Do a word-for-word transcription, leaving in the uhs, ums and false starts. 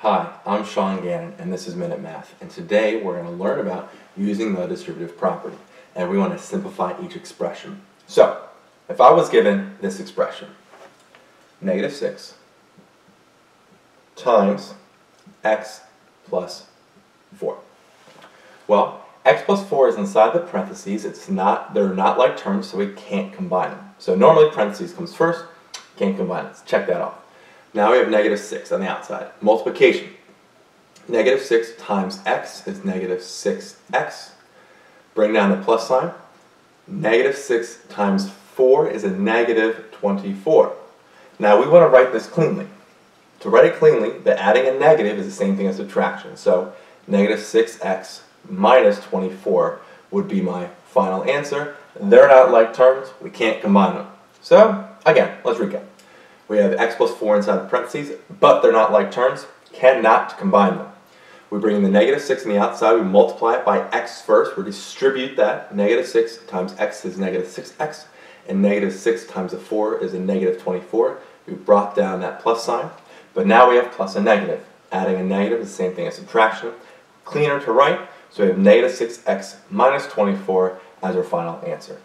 Hi, I'm Sean Gannon, and this is Minute Math, and today we're going to learn about using the distributive property, and we want to simplify each expression. So, if I was given this expression, negative six times x plus four. Well, x plus four is inside the parentheses. It's not, they're not like terms, so we can't combine them. So normally parentheses comes first, can't combine it. So check that off. Now we have negative six on the outside. Multiplication. Negative six times x is negative six x. Bring down the plus sign. Negative six times four is a negative twenty-four. Now we want to write this cleanly. To write it cleanly, the adding a negative is the same thing as subtraction. So negative six x minus twenty-four would be my final answer. They're not like terms. We can't combine them. So again, let's recap. We have x plus four inside the parentheses, but they're not like terms, cannot combine them. We bring in the negative six on the outside, we multiply it by x first, we distribute that. Negative six times x is negative six x, and negative six times a four is a negative twenty-four. We brought down that plus sign, but now we have plus and negative. Adding a negative is the same thing as subtraction. Cleaner to write, so we have negative six x minus twenty-four as our final answer.